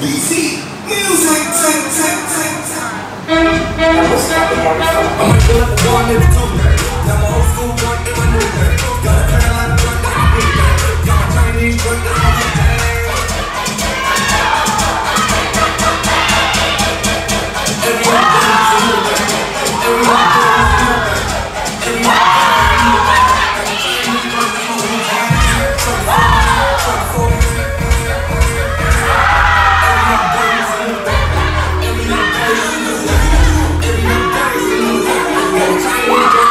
BC Music. I'm a girl at the one in the two-pack. Got my old school one in my new pack. Got a Carolina one that I bring back. Got my Chinese one that I bring back. Every day,